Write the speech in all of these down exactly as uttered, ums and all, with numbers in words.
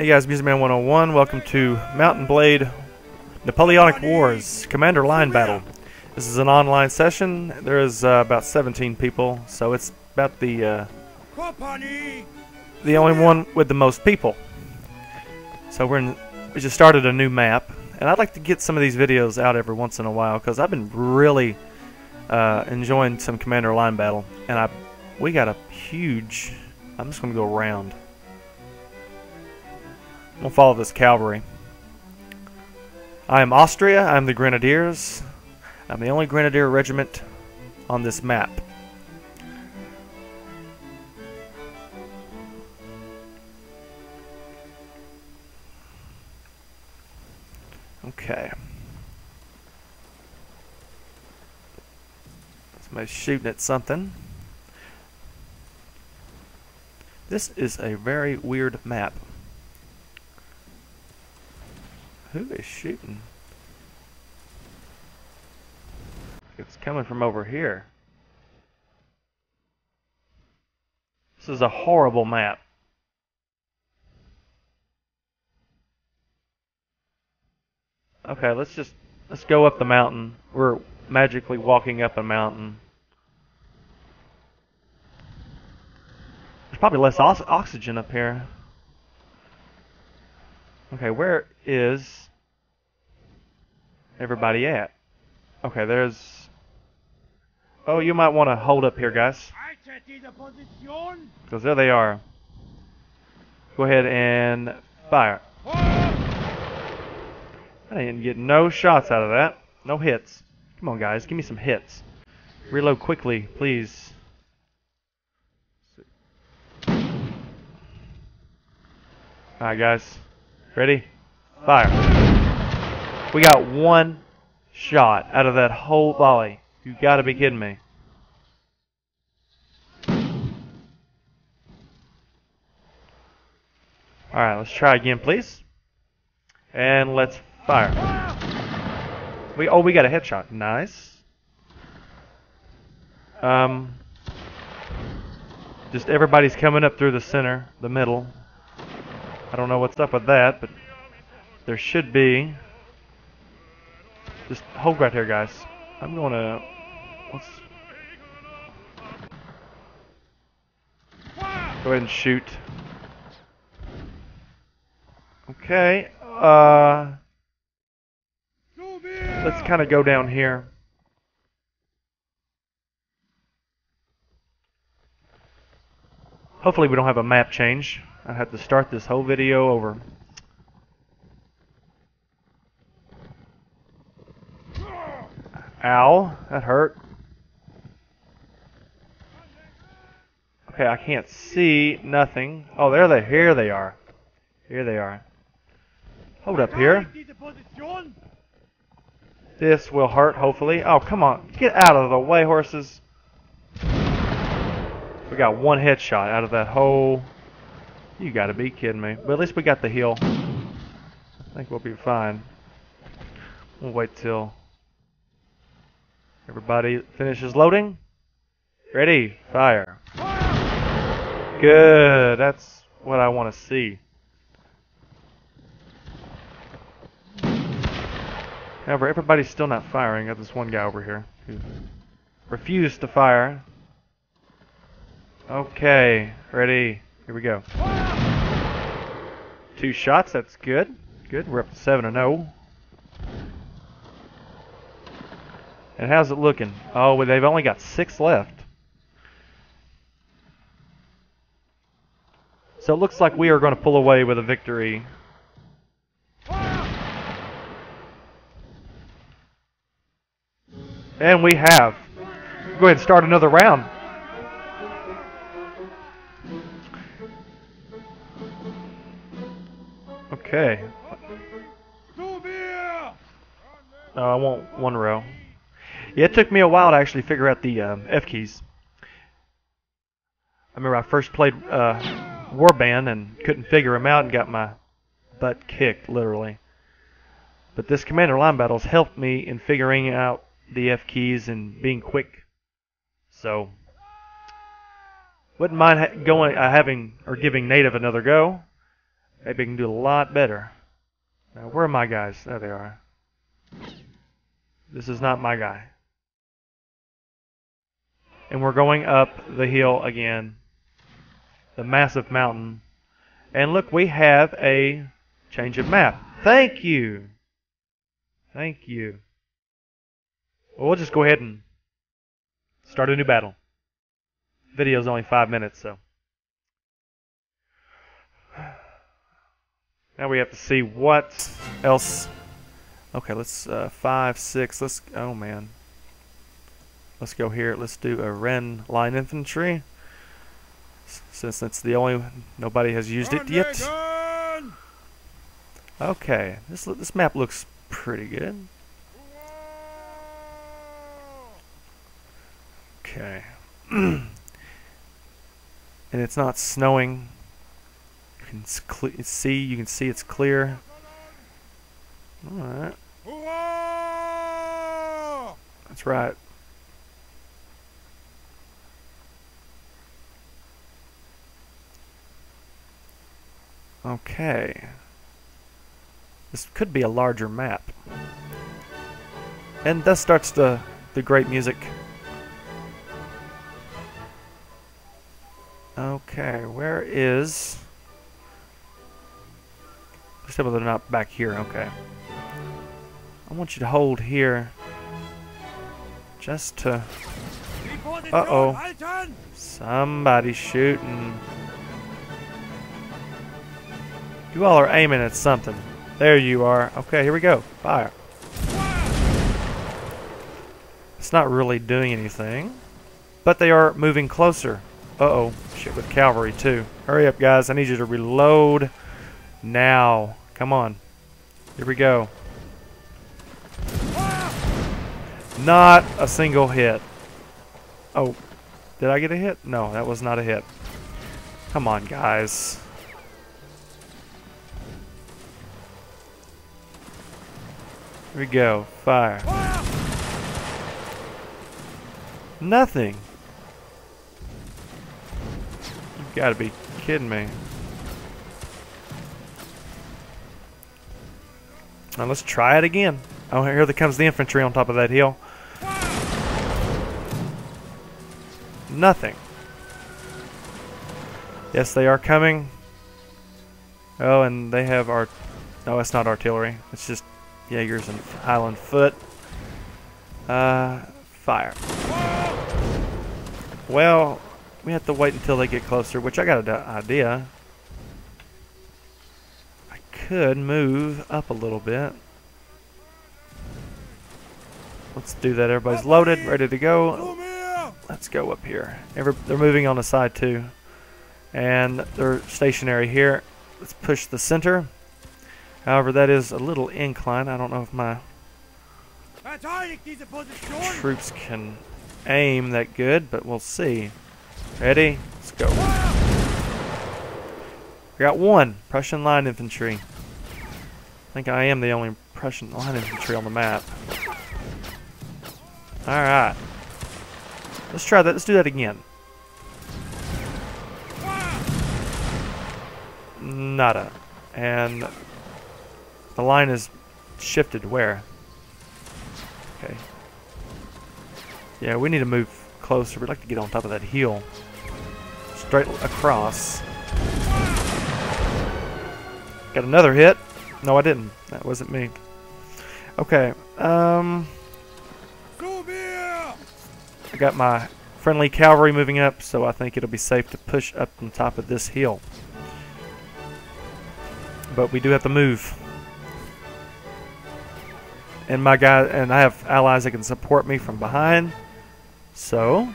Hey guys, Musicman one oh one, welcome to Mount and Blade Napoleonic Wars, Commander Line Battle. This is an online session. There is uh, about seventeen people, so it's about the uh, the only one with the most people. So we're in, we just started a new map, and I'd like to get some of these videos out every once in a while because I've been really uh, enjoying some Commander Line Battle, and I we got a huge. I'm just going to go around. I'm going to follow this cavalry. I am Austria. I'm the Grenadiers. I'm the only Grenadier regiment on this map. Okay. Somebody's shooting at something. This is a very weird map. Who is shooting? It's coming from over here. This is a horrible map. Okay, let's just let's go up the mountain. We're magically walking up a mountain. There's probably less ox oxygen up here. Okay, where is everybody at? Okay, there's... Oh, you might want to hold up here, guys. Because there they are. Go ahead and fire. I didn't get no shots out of that. No hits. Come on, guys. Give me some hits. Reload quickly, please. Alright, guys. Ready? Fire. We got one shot out of that whole volley. You gotta be kidding me. Alright, let's try again, please. And let's fire. We oh we got a headshot. Nice. Um just everybody's coming up through the center, the middle. I don't know what's up with that, but there should be. Just hold right here, guys. I'm going to... Let's go ahead and shoot. Okay. Uh, let's kind of go down here. Hopefully we don't have a map change. I have to start this whole video over. Ow, that hurt. Okay, I can't see nothing. Oh, there they here they are. Here they are. Hold up here. This will hurt, hopefully. Oh, come on. Get out of the way, horses. We got one headshot out of that whole... You gotta be kidding me. But at least we got the heal. I think we'll be fine. We'll wait till everybody finishes loading. Ready, fire. Good, that's what I want to see. However, everybody's still not firing. Got this one guy over here who refused to fire. Okay, ready. Here we go. Two shots, that's good. Good, we're up to seven and oh. And how's it looking? Oh, well, they've only got six left. So it looks like we are going to pull away with a victory. And we have. Go ahead and start another round. Okay. Oh, I want one row. Yeah, it took me a while to actually figure out the um, F keys. I remember I first played uh, Warband and couldn't figure them out and got my butt kicked, literally. But this Commander Line Battle's helped me in figuring out the F keys and being quick. So, wouldn't mind ha going, uh, having or giving Native another go. Maybe I can do a lot better. Now, where are my guys? There they are. This is not my guy. And we're going up the hill again. The massive mountain. And look, we have a change of map. Thank you. Thank you. Well, we'll just go ahead and start a new battle. Video's only five minutes, so. Now we have to see what else. Okay, let's uh, five, six. Let's. Oh man. Let's go here. Let's do a Wren Line Infantry. Since it's the only nobody has used it yet. Okay, this this map looks pretty good. Okay, and it's not snowing. You can see, you can see it's clear. All right. That's right. Okay. This could be a larger map. And thus starts the, the great music. Okay, where is... Except they're not back here, okay. I want you to hold here. Just to... Uh-oh. Somebody's shooting. You all are aiming at something. There you are. Okay, here we go. Fire. It's not really doing anything, but they are moving closer. Uh-oh. Shit, with cavalry, too. Hurry up, guys. I need you to reload now. Come on. Here we go. Not a single hit. Oh, did I get a hit? No, that was not a hit. Come on, guys. Here we go. Fire. Fire. Nothing. You've got to be kidding me. Now let's try it again. Oh, here comes the infantry on top of that hill. Fire. Nothing. Yes, they are coming. Oh, and they have our... No, it's not artillery. It's just... Jaegers and Island Foot. Uh, fire. Well, we have to wait until they get closer, which I got an idea. I could move up a little bit. Let's do that. Everybody's loaded, ready to go. Let's go up here. Every, they're moving on the side too. And they're stationary here. Let's push the center. However, that is a little incline. I don't know if my troops can aim that good, but we'll see. Ready? Let's go. We got one Prussian Line Infantry. I think I am the only Prussian Line Infantry on the map. Alright. Let's try that. Let's do that again. Nada. And... the line is shifted where? Okay. Yeah, we need to move closer. We'd like to get on top of that hill. Straight across. Got another hit. No, I didn't. That wasn't me. Okay. Um. I got my friendly cavalry moving up, so I think it'll be safe to push up on top of this hill. But we do have to move. And my guy, and I have allies that can support me from behind. So,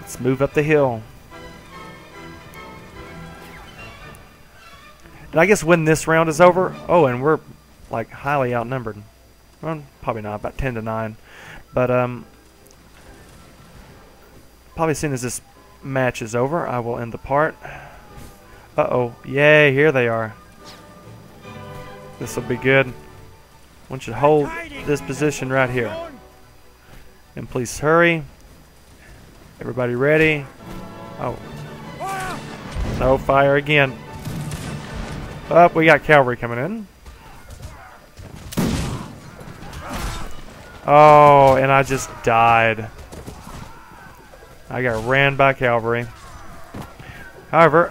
let's move up the hill. And I guess when this round is over, oh, and we're like highly outnumbered. Well, probably not, about ten to nine. But um, probably as soon as this match is over, I will end the part. Uh-oh, yay, here they are. This will be good. I want you to hold this position right here. And please hurry. Everybody ready? Oh. No, fire again. Up, we got cavalry coming in. Oh, and I just died. I got ran by cavalry. However,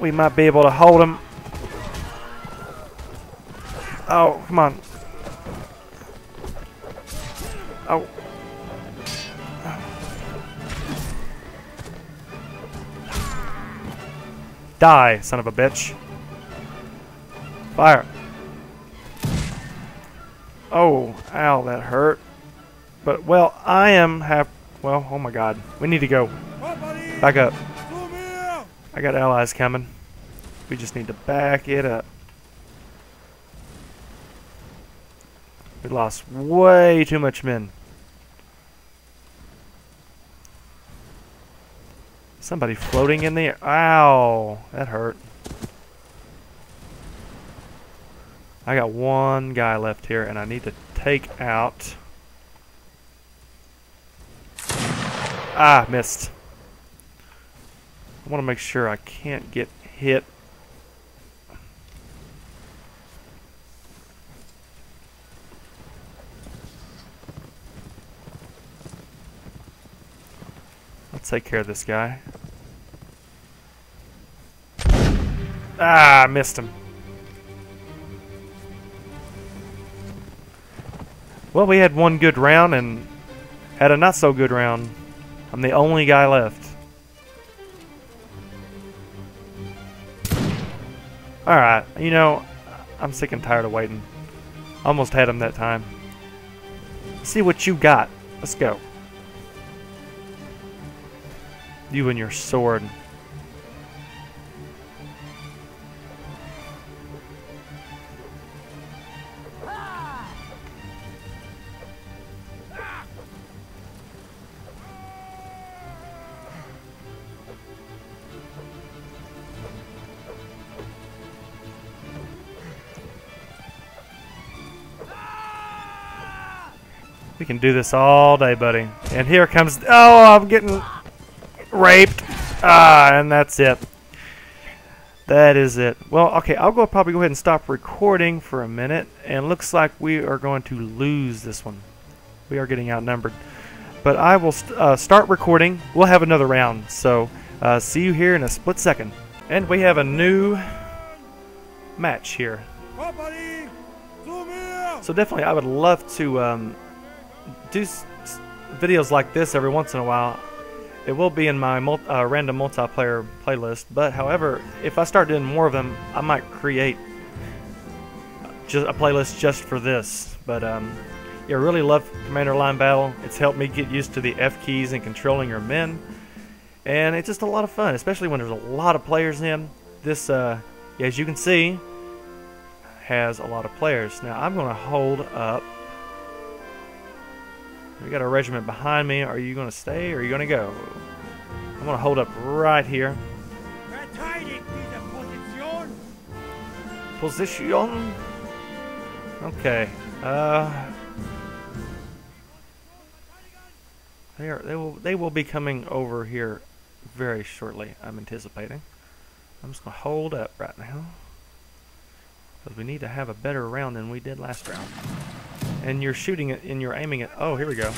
we might be able to hold them. Oh, come on. Oh. Die, son of a bitch. Fire. Oh, ow, that hurt. But, well, I am half... Well, oh my god. We need to go. Back up. I got allies coming. We just need to back it up. We lost way too much men. Somebody floating in the air. Ow, that hurt. I got one guy left here, and I need to take out... Ah, missed. I want to make sure I can't get hit. Let's take care of this guy. Ah, I missed him. Well, we had one good round and had a not so good round. I'm the only guy left. Alright, you know, I'm sick and tired of waiting. Almost had him that time. Let's see what you got. Let's go. You and your sword. We can do this all day, buddy. And here comes... Oh, I'm getting raped. Ah, and that's it. That is it. Well, okay, I'll go probably go ahead and stop recording for a minute. And looks like we are going to lose this one. We are getting outnumbered. But I will st uh, start recording. We'll have another round. So, uh, see you here in a split second. And we have a new match here. So definitely, I would love to... Um, do s videos like this every once in a while. It will be in my multi uh, random multiplayer playlist, but however, if I start doing more of them, I might create just a playlist just for this. But um, yeah, I really love Commander Line Battle. It's helped me get used to the F keys and controlling your men, and it's just a lot of fun, especially when there's a lot of players in. This, uh, yeah, as you can see, has a lot of players. Now I'm going to hold up. We got a regiment behind me. Are you going to stay or are you going to go? I'm going to hold up right here. Position. Okay. Uh, they are. They will. They will be coming over here very shortly. I'm anticipating. I'm just going to hold up right now because we need to have a better round than we did last round. And you're shooting it and you're aiming it. Oh, here we go.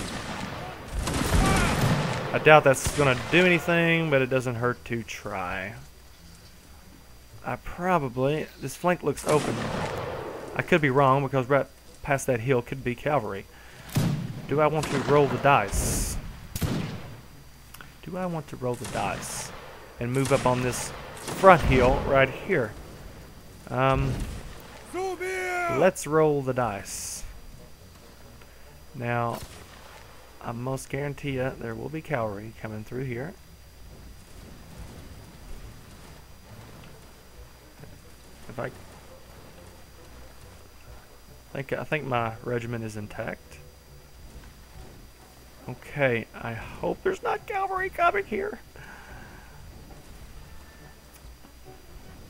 I doubt that's going to do anything, but it doesn't hurt to try. I probably... This flank looks open. I could be wrong because right past that hill could be cavalry. Do I want to roll the dice? Do I want to roll the dice? And move up on this front hill right here. Um, let's roll the dice. Now, I most guarantee you there will be cavalry coming through here. If I think, I think my regiment is intact. Okay, I hope there's not cavalry coming here.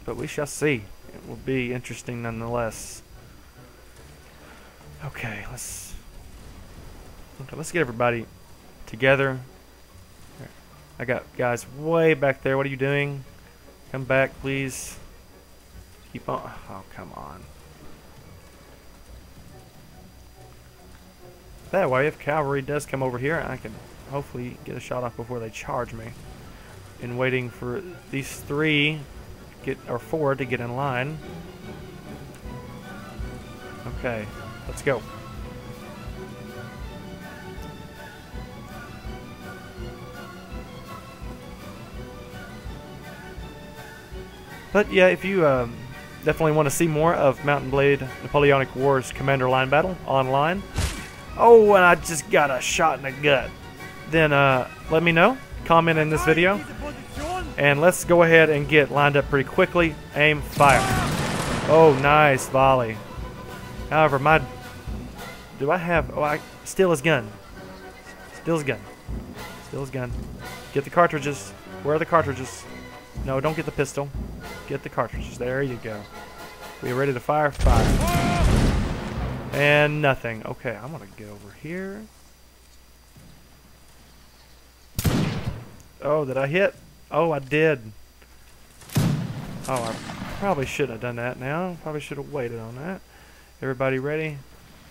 But we shall see. It will be interesting nonetheless. Okay, let's... Okay, let's get everybody together. I got guys way back there. What are you doing? Come back, please. Keep on. Oh, come on. That way, if cavalry does come over here, I can hopefully get a shot off before they charge me. In waiting for these three, get or four to get in line. Okay, let's go. But yeah, if you um, definitely want to see more of Mount and Blade Napoleonic Wars Commander Line Battle online. Oh, and I just got a shot in the gut. Then uh, let me know. Comment in this video. And let's go ahead and get lined up pretty quickly. Aim, fire. Oh, nice volley. However, my... Do I have... Oh, I... Steal his gun. Steal his gun. Steal his gun. Get the cartridges. Where are the cartridges? No, don't get the pistol. Get the cartridges. There you go. We ready to fire? Fire. And nothing. Okay, I'm gonna get over here. Oh, did I hit? Oh, I did. Oh, I probably should have done that now. Probably should have waited on that. Everybody ready?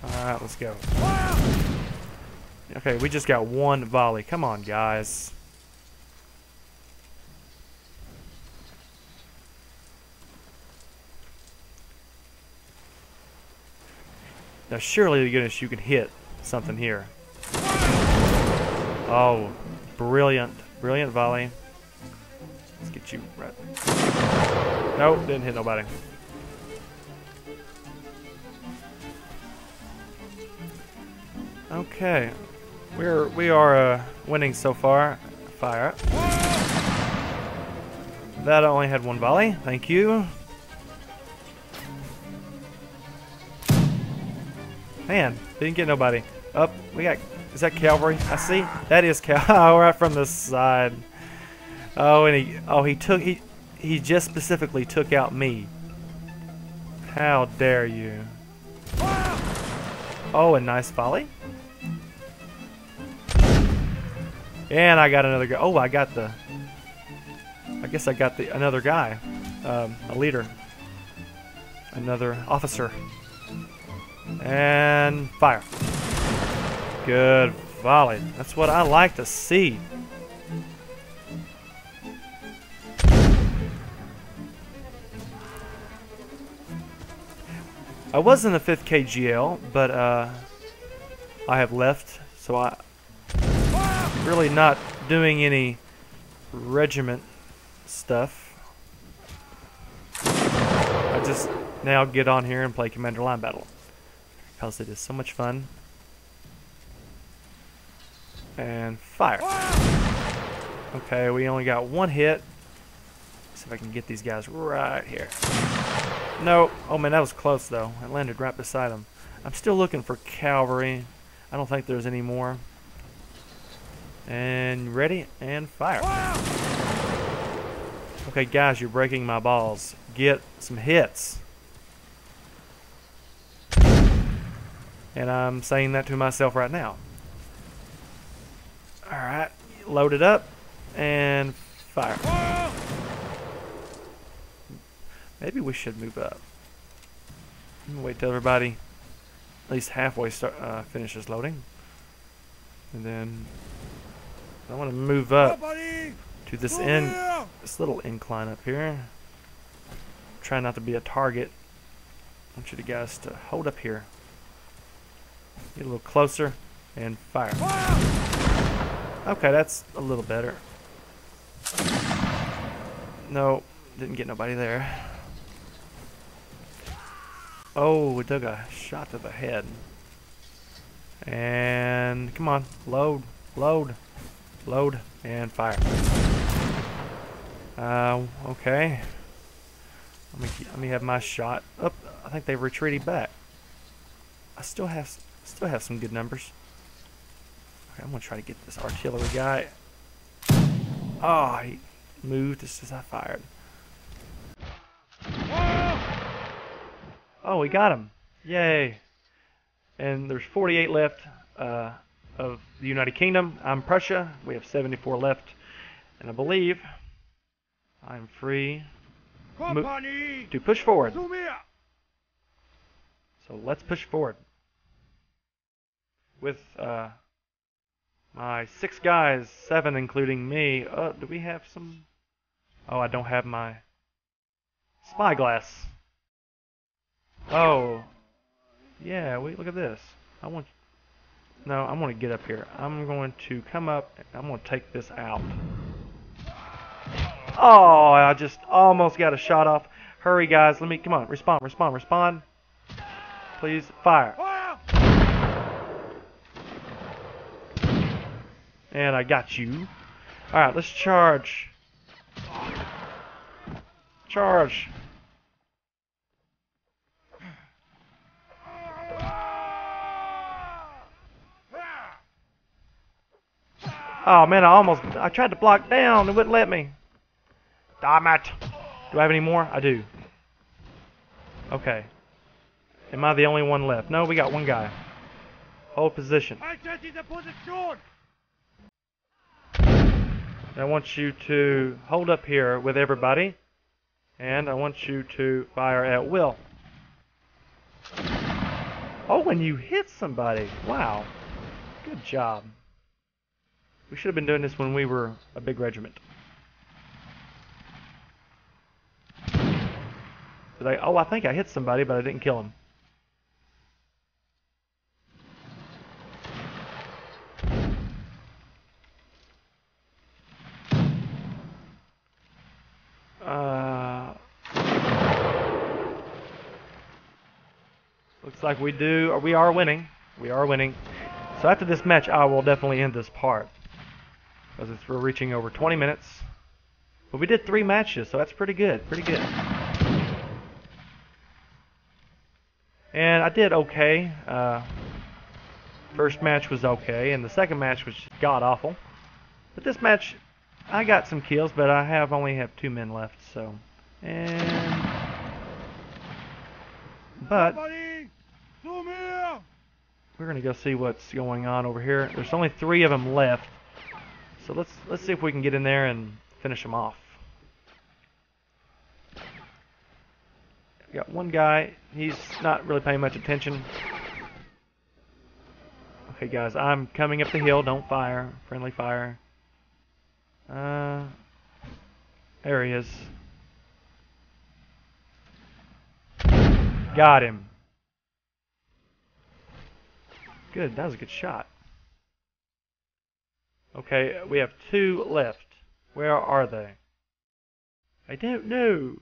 Alright, let's go. Okay, we just got one volley. Come on, guys. Now, surely to goodness you can hit something here. Oh, brilliant. Brilliant volley. Let's get you right. Nope, didn't hit nobody. Okay. We're we are uh, winning so far. Fire up. That only had one volley. Thank you. Man, didn't get nobody. Up, oh, we got. Is that cavalry? I see. That is cavalry. Oh, right from the side. Oh, and he. Oh, he took. He. He just specifically took out me. How dare you? Oh, a nice volley. And I got another guy. Oh, I got the. I guess I got the another guy, um, a leader, another officer. And fire. Good volley. That's what I like to see. I was in the fifth K G L, but uh, I have left, so I really not doing any regiment stuff. I just now get on here and play Commander Line Battle. Because it is so much fun. And fire. Okay, we only got one hit. Let's see if I can get these guys right here. No. Oh man, that was close though. I landed right beside him. I'm still looking for cavalry. I don't think there's any more. And ready and fire. Okay guys, you're breaking my balls. Get some hits. And I'm saying that to myself right now. Alright, load it up and fire. Maybe we should move up. I'm gonna wait till everybody at least halfway start, uh, finishes loading. And then I want to move up to this end, this little incline up here. Try not to be a target. I want you to guys to hold up here. Get a little closer and fire. Okay, that's a little better. No, didn't get nobody there. Oh, we took a shot to the head. And come on, load, load, load, and fire. Uh, okay. Let me let me have my shot. Up, oh, I think they've retreated back. I still have. Still have some good numbers. Okay, I'm gonna try to get this artillery guy. Oh, he moved as soon as I fired. Oh, we got him! Yay! And there's forty-eight left uh, of the United Kingdom. I'm Prussia. We have seventy-four left, and I believe I'm free. Company to push forward. So let's push forward. With uh, my six guys, seven including me. Uh, do we have some? Oh, I don't have my spyglass. Oh, yeah. Wait, look at this. I want. No, I'm going to get up here. I'm going to come up. And I'm going to take this out. Oh, I just almost got a shot off. Hurry, guys. Let me. Come on. Respond. Respond. Respond. Please fire. And I got you. All right, let's charge. Charge. Oh man, I almost, I tried to block down, it wouldn't let me. Damn it. Do I have any more? I do. Okay. Am I the only one left? No, we got one guy. Hold position. I want you to hold up here with everybody. And I want you to fire at will. Oh, and you hit somebody. Wow. Good job. We should have been doing this when we were a big regiment. Did I, oh, I think I hit somebody, but I didn't kill him. Uh, looks like we do, or we are winning. We are winning. So after this match, I will definitely end this part. Because it's, we're reaching over twenty minutes. But we did three matches, so that's pretty good. Pretty good. And I did okay. Uh, first match was okay, and the second match was just god-awful. But this match, I got some kills, but I have only have two men left, so... And... But... We're going to go see what's going on over here. There's only three of them left. So let's let's see if we can get in there and finish them off. We got one guy. He's not really paying much attention. Okay, guys, I'm coming up the hill. Don't fire. Friendly fire. Uh, there he is. Got him. Good. That was a good shot. Okay, we have two left. Where are they? I don't know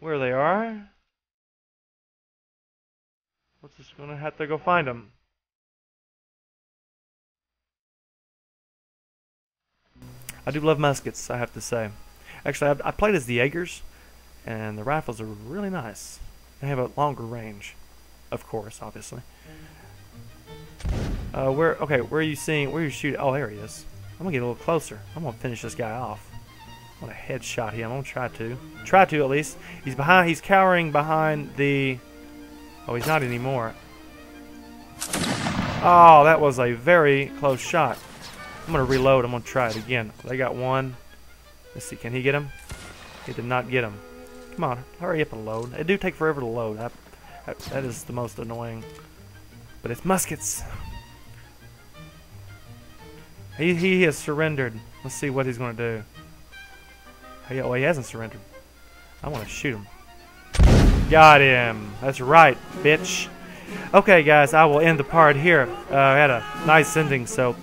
where they are. What's this gonna have to go find them? I do love muskets, I have to say. Actually, I've, I played as the Jaegers, and the rifles are really nice. They have a longer range, of course, obviously. Uh, where? Okay, where are you seeing? Where are you shooting? Oh, there he is. I'm gonna get a little closer. I'm gonna finish this guy off. I'm gonna headshot him. I'm gonna try to. Try to at least. He's behind. He's cowering behind the. Oh, he's not anymore. Oh, that was a very close shot. I'm gonna reload. I'm gonna try it again. They got one. Let's see. Can he get him? He did not get him. Come on. Hurry up and load. They do take forever to load. I, I, that is the most annoying. But it's muskets. He, he has surrendered. Let's see what he's going to do. Hey, oh, he hasn't surrendered. I want to shoot him. Got him. That's right, bitch. Okay, guys, I will end the part here. Uh, I had a nice ending, so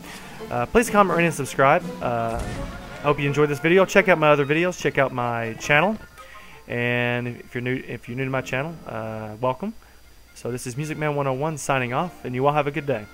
uh, please comment, rate, and subscribe. Uh, I hope you enjoyed this video. Check out my other videos. Check out my channel. And if you're new, if you're new to my channel, uh, welcome. So this is Musicman one oh one signing off, and you all have a good day.